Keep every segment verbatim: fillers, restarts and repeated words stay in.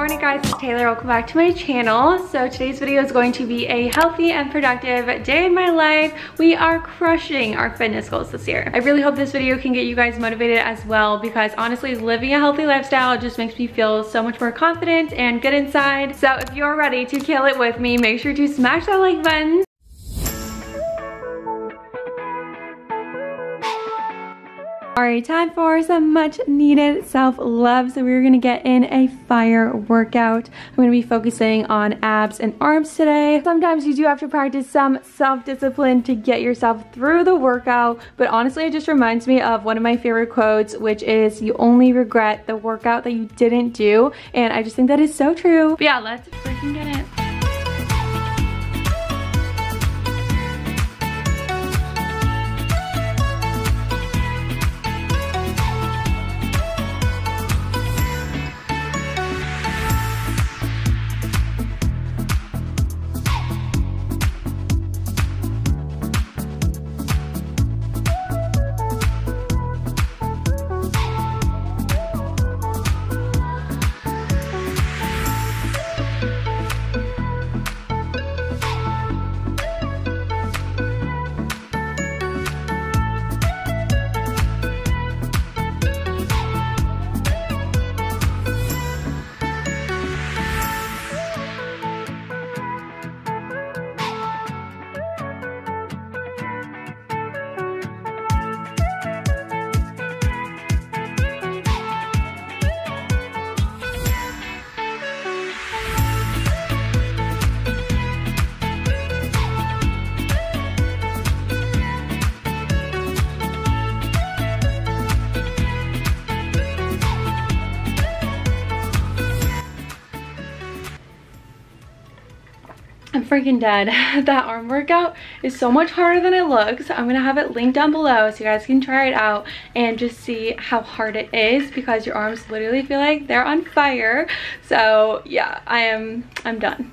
morning guys, it's Taylor. Welcome back to my channel. So today's video is going to be a healthy and productive day in my life. We are crushing our fitness goals this year. I really hope this video can get you guys motivated as well, because honestly, living a healthy lifestyle just makes me feel so much more confident and good inside. So if you're ready to kill it with me, make sure to smash that like button. Alright, time for some much needed self-love. So we're gonna get in a fire workout. I'm gonna be focusing on abs and arms today. Sometimes you do have to practice some self-discipline to get yourself through the workout, but honestly it just reminds me of one of my favorite quotes, which is you only regret the workout that you didn't do, and I just think that is so true. But yeah, let's freaking get it. I'm freaking dead. That arm workout is so much harder than it looks. I'm gonna have it linked down below so you guys can try it out and just see how hard it is, because your arms literally feel like they're on fire. So yeah, I am I'm done.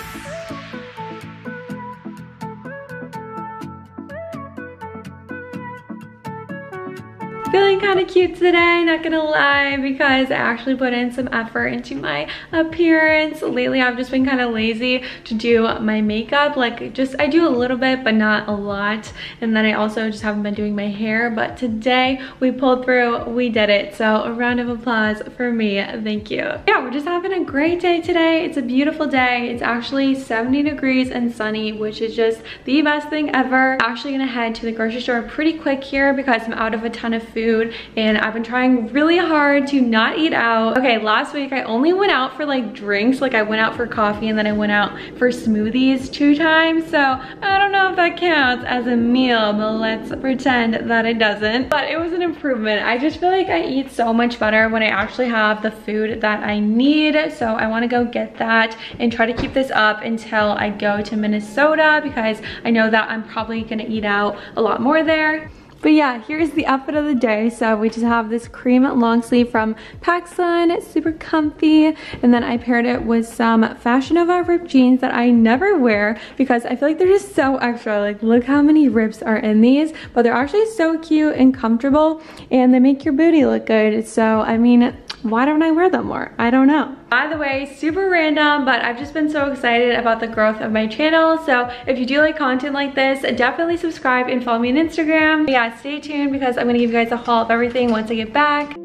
Feeling kind of cute today, not gonna lie, because I actually put in some effort into my appearance. Lately I've just been kind of lazy to do my makeup. Like, just I do a little bit but not a lot, and then I also just haven't been doing my hair. But today we pulled through, we did it, so a round of applause for me. Thank you. Yeah, we're just having a great day today. It's a beautiful day. It's actually seventy degrees and sunny, which is just the best thing ever. I'm actually gonna head to the grocery store pretty quick here because I'm out of a ton of food Food, and I've been trying really hard to not eat out. Okay, last week I only went out for like drinks. Like, I went out for coffee and then I went out for smoothies two times. So I don't know if that counts as a meal, but let's pretend that it doesn't. But it was an improvement. I just feel like I eat so much better when I actually have the food that I need. So I want to go get that and try to keep this up until I go to Minnesota, because I know that I'm probably gonna eat out a lot more there. But yeah, here's the outfit of the day. So we just have this cream long sleeve from Pacsun. It's super comfy. And then I paired it with some Fashion Nova ripped jeans that I never wear because I feel like they're just so extra. Like, look how many rips are in these. But they're actually so cute and comfortable, and they make your booty look good. So, I mean, why don't I wear them more? I don't know. By the way, super random, but I've just been so excited about the growth of my channel. So if you do like content like this, definitely subscribe and follow me on Instagram. But yeah, stay tuned because I'm gonna give you guys a haul of everything once I get back.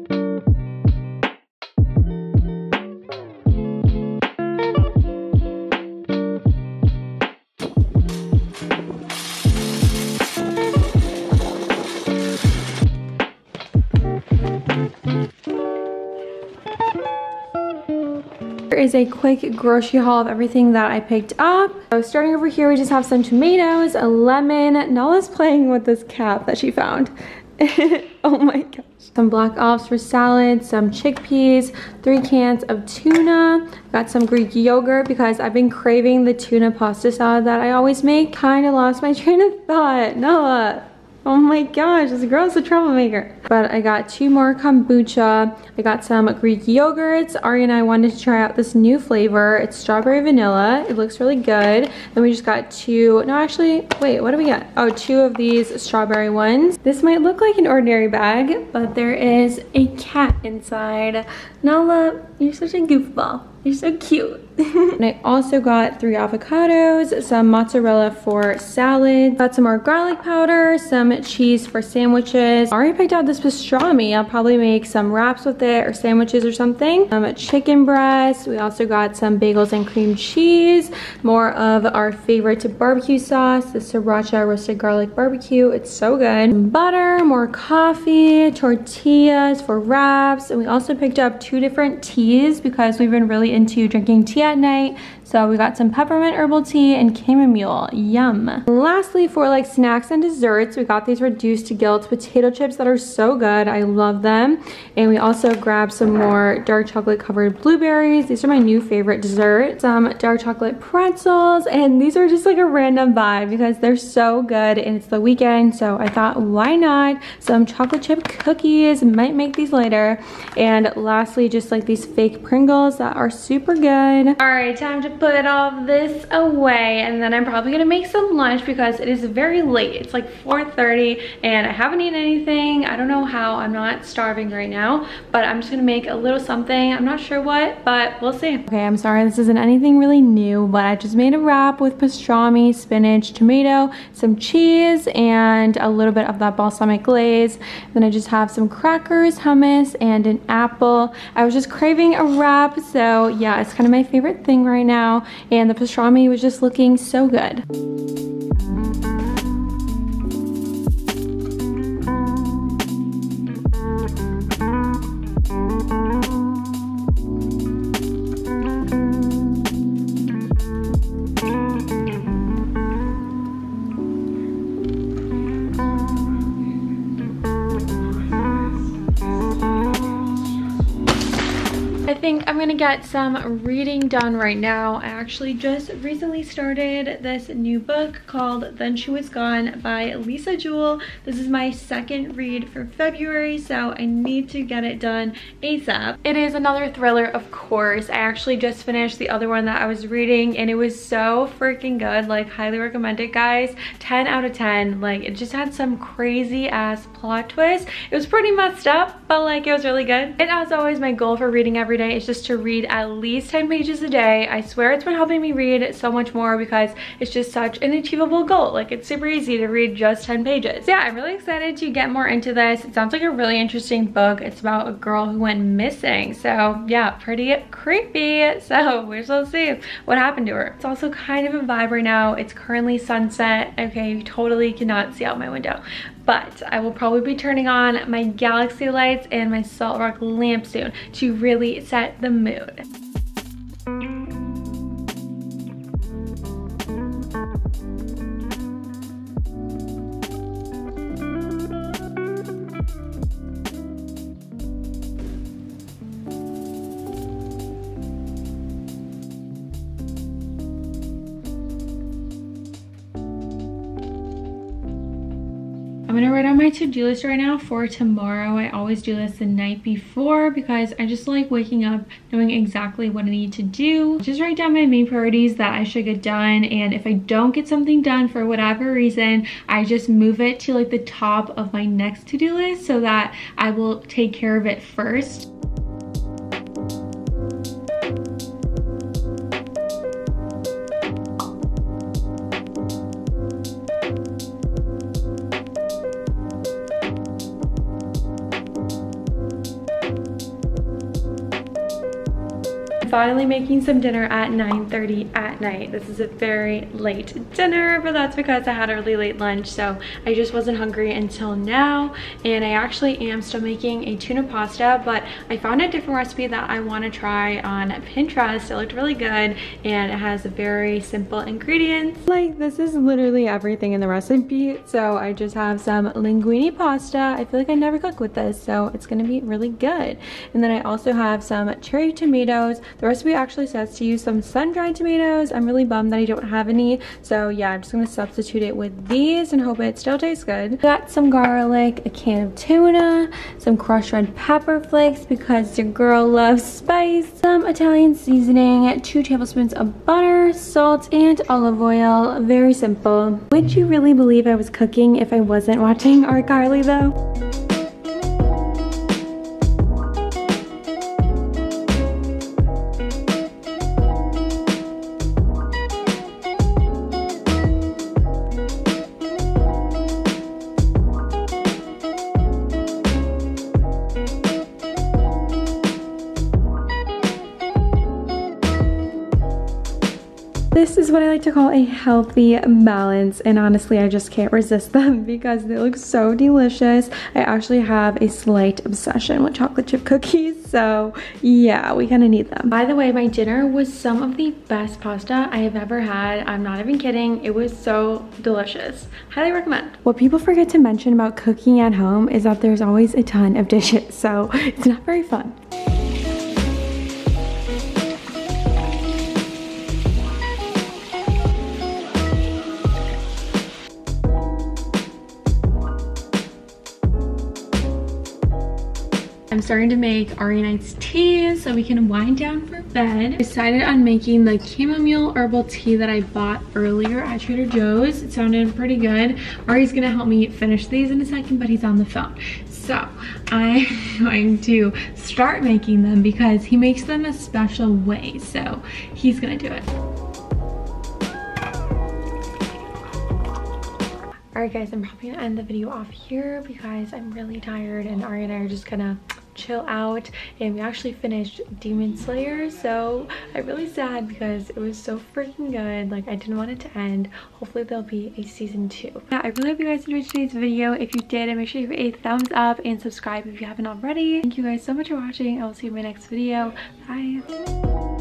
Is a quick grocery haul of everything that I picked up. So starting over here, we just have some tomatoes, a lemon. Nala's playing with this cap that she found. Oh my gosh. Some black olives for salad, some chickpeas, three cans of tuna. Got some Greek yogurt because I've been craving the tuna pasta salad that I always make. Kind of lost my train of thought. Nala. Oh my gosh, this girl's a troublemaker. But I got two more kombucha. I got some Greek yogurts. Ari and I wanted to try out this new flavor. It's strawberry vanilla. It looks really good. Then we just got two, no actually, wait, what do we get? Oh, two of these strawberry ones. This might look like an ordinary bag, but there is a cat inside. Nala, you're such a goofball. You're so cute. And I also got three avocados, some mozzarella for salad, got some more garlic powder, some cheese for sandwiches. I already picked out this pastrami. I'll probably make some wraps with it or sandwiches or something. Um, a chicken breast. We also got some bagels and cream cheese, more of our favorite barbecue sauce, the sriracha roasted garlic barbecue. It's so good. Butter, more coffee, tortillas for wraps. And we also picked up two different teas because we've been really into drinking tea at night. So we got some peppermint herbal tea and chamomile. Yum. And lastly, for like snacks and desserts, we got these reduced to guilt potato chips that are so good. I love them. And we also grabbed some more dark chocolate covered blueberries. These are my new favorite dessert. Some dark chocolate pretzels, and these are just like a random buy because they're so good and it's the weekend, so I thought why not. Some chocolate chip cookies, might make these later. And lastly, just like these fake Pringles that are super good. All right, time to put all this away, and then I'm probably gonna make some lunch because it is very late. It's like four thirty and I haven't eaten anything. I don't know how I'm not starving right now, but I'm just gonna make a little something. I'm not sure what, but we'll see. Okay, I'm sorry this isn't anything really new, but I just made a wrap with pastrami, spinach, tomato, some cheese, and a little bit of that balsamic glaze. Then I just have some crackers, hummus, and an apple. I was just craving a wrap, so yeah, it's kind of my favorite thing right now. And the pastrami was just looking so good. I think I'm gonna get some reading done right now. I actually just recently started this new book called Then She Was Gone by Lisa Jewell. This is my second read for February, so I need to get it done ASAP. It is another thriller, of course. I actually just finished the other one that I was reading and it was so freaking good. Like, highly recommend it, guys. ten out of ten. Like, it just had some crazy ass plot twist. It was pretty messed up, but like, it was really good. And as always, my goal for reading every day is just to read at least ten pages a day. I swear it's been helping me read so much more because it's just such an achievable goal. Like, it's super easy to read just ten pages. So yeah, I'm really excited to get more into this. It sounds like a really interesting book. It's about a girl who went missing. So yeah, pretty creepy. So we shall see what happened to her. It's also kind of a vibe right now. It's currently sunset. Okay, you totally cannot see out my window, but I will probably be turning on my galaxy lights and my salt rock lamp soon to really set the mood. I'm gonna write on my to-do list right now for tomorrow. I always do this the night before because I just like waking up knowing exactly what I need to do. Just write down my main priorities that I should get done, and if I don't get something done for whatever reason, I just move it to like the top of my next to-do list so that I will take care of it first. Finally making some dinner at nine thirty at night. This is a very late dinner, but that's because I had a really late lunch, so I just wasn't hungry until now. And I actually am still making a tuna pasta, but I found a different recipe that I want to try on Pinterest. It looked really good and it has very simple ingredients. Like, this is literally everything in the recipe. So I just have some linguine pasta. I feel like I never cook with this, so it's gonna be really good. And then I also have some cherry tomatoes. The recipe actually says to use some sun-dried tomatoes. I'm really bummed that I don't have any. So yeah, I'm just gonna substitute it with these and hope it still tastes good. Got some garlic, a can of tuna, some crushed red pepper flakes because your girl loves spice, some Italian seasoning, two tablespoons of butter, salt, and olive oil. Very simple. Would you really believe I was cooking if I wasn't watching Our Carly though? what I like to call a healthy balance, and honestly I just can't resist them because they look so delicious. I actually have a slight obsession with chocolate chip cookies, so yeah, we kind of need them. By the way, my dinner was some of the best pasta I have ever had. I'm not even kidding, it was so delicious. Highly recommend. What people forget to mention about cooking at home is that there's always a ton of dishes, so it's not very fun. I'm starting to make Ari and I's tea so we can wind down for bed. I decided on making the chamomile herbal tea that I bought earlier at Trader Joe's. It sounded pretty good. Ari's gonna help me finish these in a second, but he's on the phone. So I'm going to start making them because he makes them a special way. So he's gonna do it. All right guys, I'm probably gonna end the video off here because I'm really tired and Ari and I are just gonna chill out, and we actually finished Demon Slayer, so I'm really sad because it was so freaking good. Like, I didn't want it to end. Hopefully there'll be a season two. Yeah, I really hope you guys enjoyed today's video. If you did, make sure you give it a thumbs up and subscribe if you haven't already. Thank you guys so much for watching. I will see you in my next video. Bye.